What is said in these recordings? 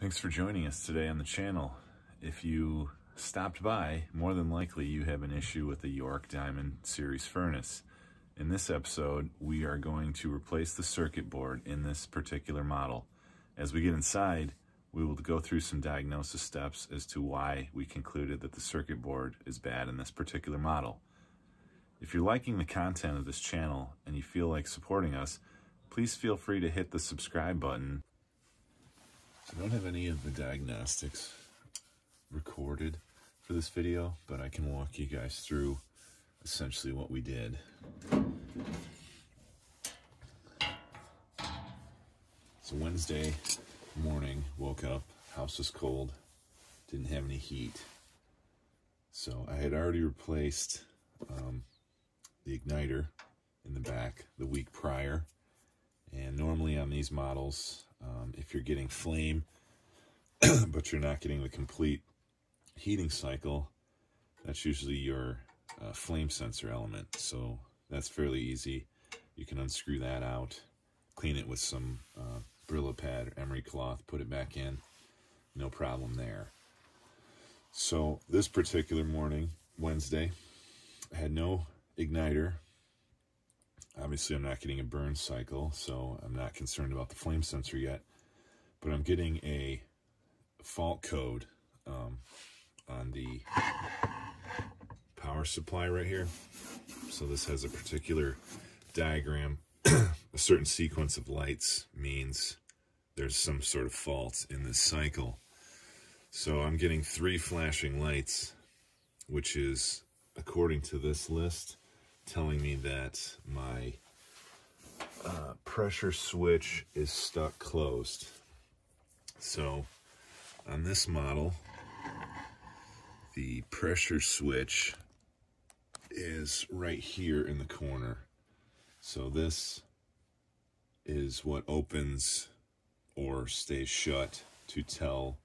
Thanks for joining us today on the channel. If you stopped by, more than likely you have an issue with the York Diamond Series furnace. In this episode, we are going to replace the circuit board in this particular model. As we get inside, we will go through some diagnosis steps as to why we concluded that the circuit board is bad in this particular model. If you're liking the content of this channel and you feel like supporting us, please feel free to hit the subscribe button. I don't have any of the diagnostics recorded for this video, but I can walk you guys through essentially what we did. So Wednesday morning, woke up, house was cold, didn't have any heat. So I had already replaced the igniter in the back the week prior. And normally on these models, if you're getting flame, but you're not getting the complete heating cycle, that's usually your flame sensor element. So that's fairly easy. You can unscrew that out, clean it with some Brillo pad or emery cloth, put it back in, no problem there. So this particular morning, Wednesday, I had no igniter. Obviously I'm not getting a burn cycle, so I'm not concerned about the flame sensor yet, but I'm getting a fault code on the power supply right here. So this has a particular diagram. A certain sequence of lights means there's some sort of fault in this cycle. So I'm getting 3 flashing lights, which is, according to this list, telling me that my pressure switch is stuck closed. So on this model, the pressure switch is right here in the corner. So this is what opens or stays shut to tell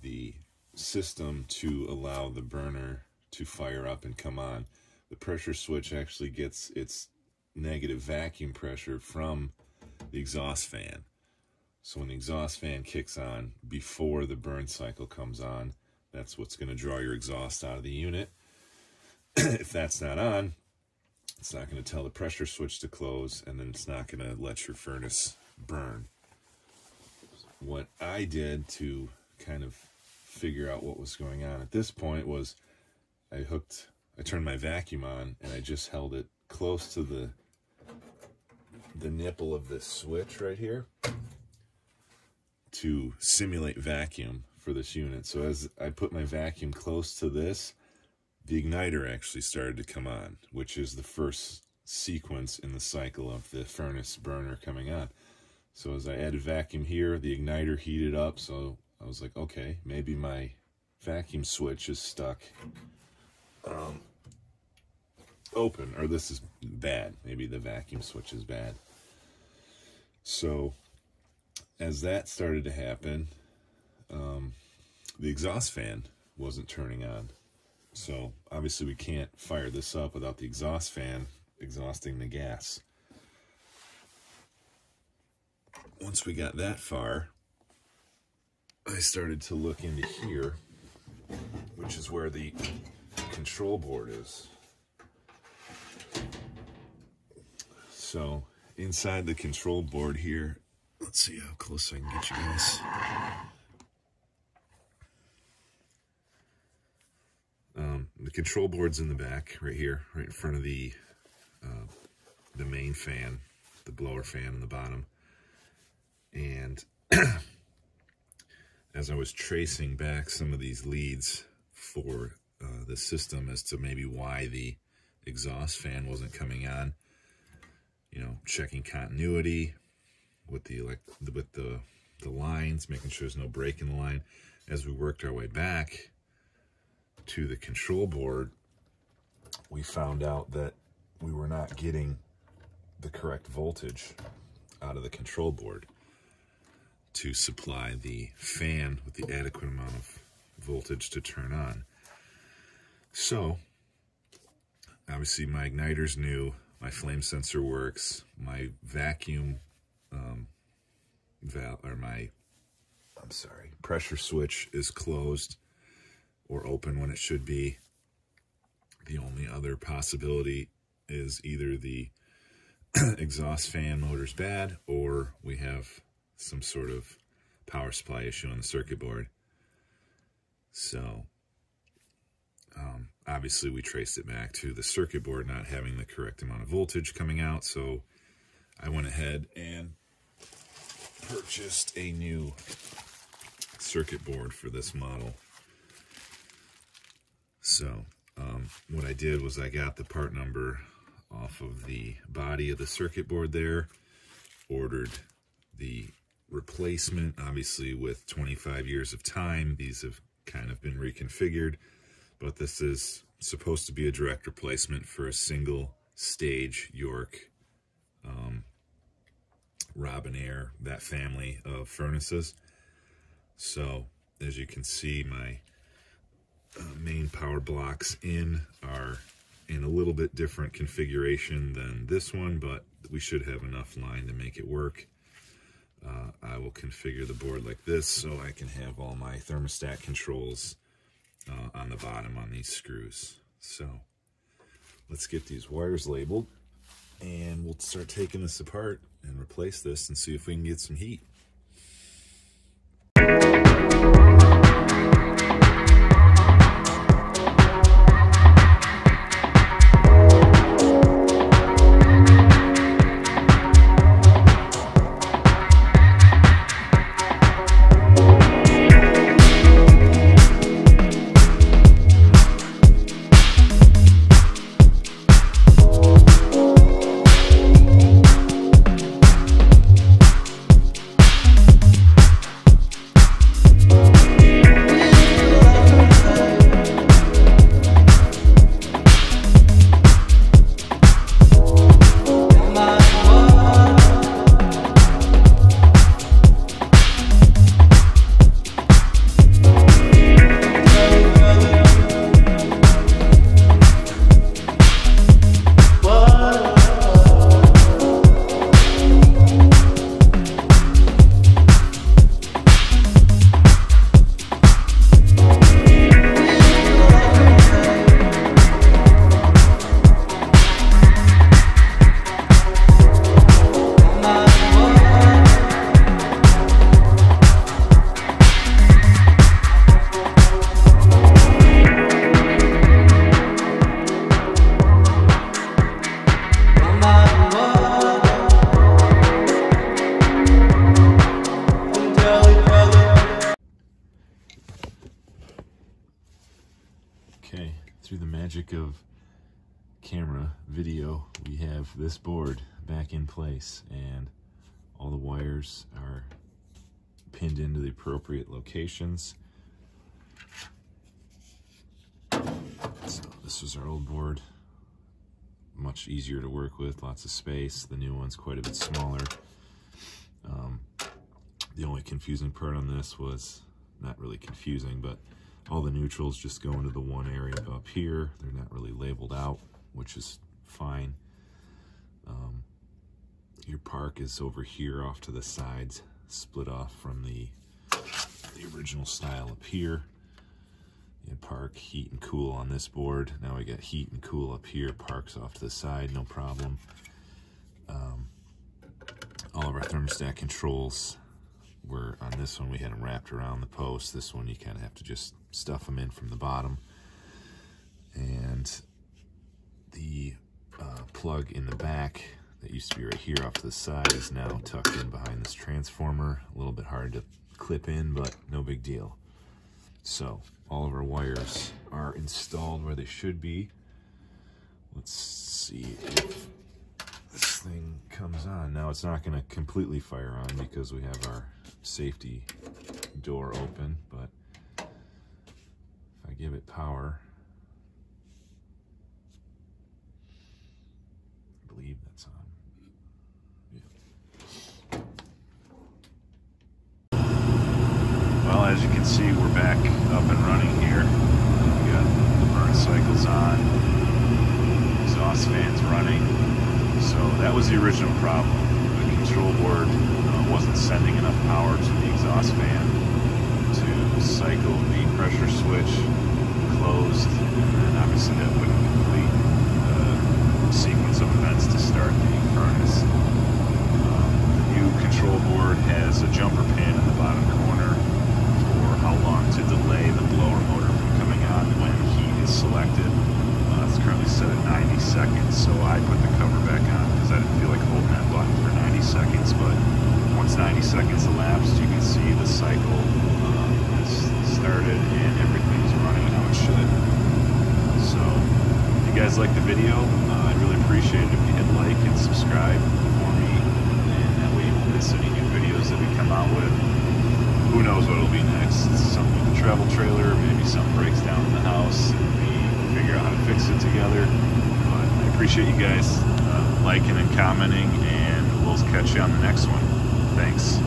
the system to allow the burner to fire up and come on. The pressure switch actually gets its negative vacuum pressure from the exhaust fan. So when the exhaust fan kicks on before the burn cycle comes on, that's what's going to draw your exhaust out of the unit. If that's not on, it's not going to tell the pressure switch to close, and then it's not going to let your furnace burn. What I did to kind of figure out what was going on at this point was I turned my vacuum on and I just held it close to the nipple of this switch right here to simulate vacuum for this unit. So as I put my vacuum close to this, the igniter actually started to come on, which is the first sequence in the cycle of the furnace burner coming on. So as I added vacuum here, the igniter heated up. So I was like, okay, maybe my vacuum switch is stuck open, or this is bad. Maybe the vacuum switch is bad. So as that started to happen, the exhaust fan wasn't turning on. So obviously we can't fire this up without the exhaust fan exhausting the gas. Once we got that far, I started to look into here, which is where the control board is. So inside the control board here, let's see how close I can get you guys. The control board's in the back right here, right in front of the main fan, the blower fan on the bottom. And as I was tracing back some of these leads for the system as to maybe why the exhaust fan wasn't coming on, you know, checking continuity with the lines, making sure there's no break in the line. As we worked our way back to the control board, we found out that we were not getting the correct voltage out of the control board to supply the fan with the adequate amount of voltage to turn on. So obviously my igniter's new, my flame sensor works, my vacuum valve, or my, I'm sorry, pressure switch is closed or open when it should be. The only other possibility is either the exhaust fan motor's bad or we have some sort of power supply issue on the circuit board. So obviously we traced it back to the circuit board not having the correct amount of voltage coming out, so I went ahead and purchased a new circuit board for this model. So what I did was I got the part number off of the body of the circuit board there, ordered the replacement. Obviously with 25 years of time, these have kind of been reconfigured, but this is supposed to be a direct replacement for a single stage York Robinair, that family of furnaces. So as you can see, my main power blocks in are in a little bit different configuration than this one, but we should have enough line to make it work. I will configure the board like this so I can have all my thermostat controls on the bottom on these screws. So let's get these wires labeled and we'll start taking this apart and replace this and see if we can get some heat. Through the magic of camera video, we have this board back in place and all the wires are pinned into the appropriate locations. So this was our old board, much easier to work with, lots of space. The new one's quite a bit smaller. The only confusing part on this was, not really confusing, but all the neutrals just go into the one area up here. They're not really labeled out, which is fine. Your park is over here off to the sides, split off from the original style up here. And park, heat, and cool on this board. Now we got heat and cool up here. Park's off to the side, no problem. All of our thermostat controls were on this one. We had them wrapped around the post. This one you kind of have to just stuff them in from the bottom, and the plug in the back that used to be right here off to the side is now tucked in behind this transformer. A little bit hard to clip in, but no big deal. So all of our wires are installed where they should be. Let's see if this thing comes on. Now it's not going to completely fire on because we have our safety door open, but give it power. I believe that's on. Yeah. Well, as you can see, we're back up and running here. We got the burn cycles on, exhaust fans running. So that was the original problem. The control board wasn't sending enough power to the exhaust fan to switch closed, and obviously that wouldn't complete the sequence of events to start the furnace. The new control board has a jumper pin in the bottom corner for how long to delay the blower motor from coming on when heat is selected. It's currently set at 90 seconds, so I put the cover back on because I didn't feel like holding that button for 90 seconds, but once 90 seconds elapsed, you can see the cycle started and everything's running how it should. So if you guys like the video, I'd really appreciate it if you hit like and subscribe for me, and that way you won't miss any new videos that we come out with. Who knows what will be next? Something with the travel trailer, maybe something breaks down in the house and we figure out how to fix it together. But I appreciate you guys liking and commenting, and we'll catch you on the next one. Thanks.